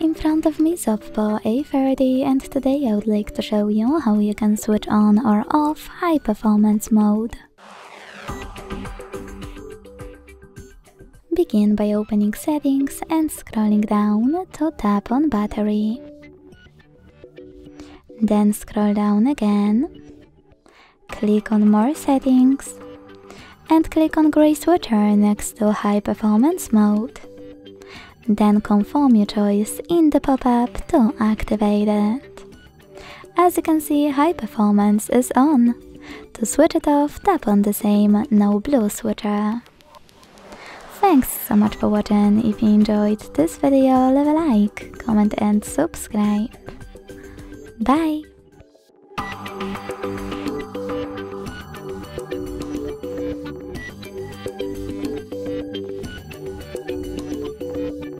In front of me is Oppo A40, and today I would like to show you how you can switch on or off high performance mode. Begin by opening settings and scrolling down to tap on battery. Then scroll down again, click on more settings, and click on grey switcher next to high performance mode. Then confirm your choice in the pop-up to activate it. As you can see, high performance is on. To switch it off, tap on the same no blue switcher. Thanks so much for watching. If you enjoyed this video, leave a like, comment and subscribe. Bye!